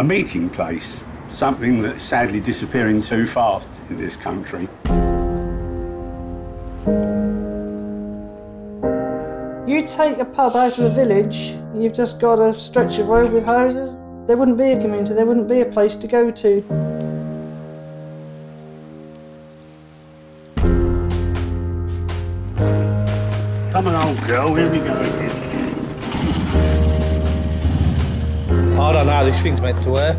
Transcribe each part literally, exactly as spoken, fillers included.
a meeting place, something that's sadly disappearing so fast in this country. You take a pub out of a village, you've just got a stretch of road with houses. There wouldn't be a community, there wouldn't be a place to go to. Come on, old girl, here we go again. I don't know how this thing's meant to work.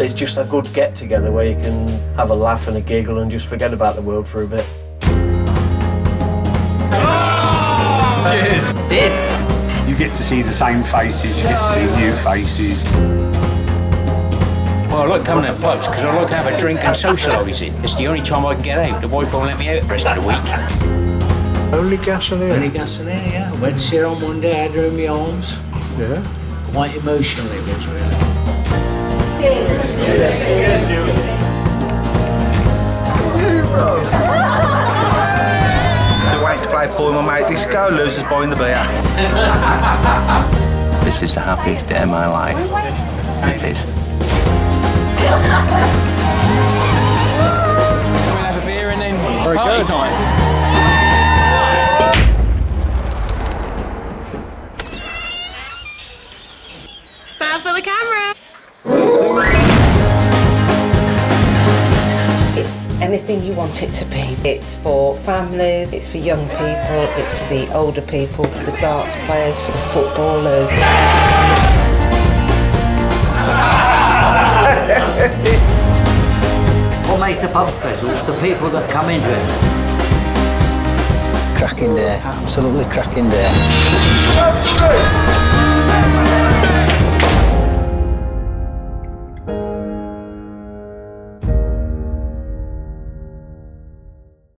It's just a good get-together where you can have a laugh and a giggle and just forget about the world for a bit. Oh! Cheers! This! You get to see the same faces, you get to see new faces. Well, I like coming to pubs because I like to have a drink and socialise it. It's the only time I can get out. The wife won't let me out the rest of the week. Only gas in here. Only gas in here, yeah. Went to see her on one day, I drew my arms. Yeah. Quite emotionally, it was really. The way to play ball, my mate disco, losers buying the beer. This is the happiest day of my life. It is. We'll have a beer and then Very party good. time. For the camera. It's anything you want it to be. It's for families, it's for young people, it's for the older people, for the darts players, for the footballers. What makes the pub special is the people that come into it. Cracking day, absolutely cracking day.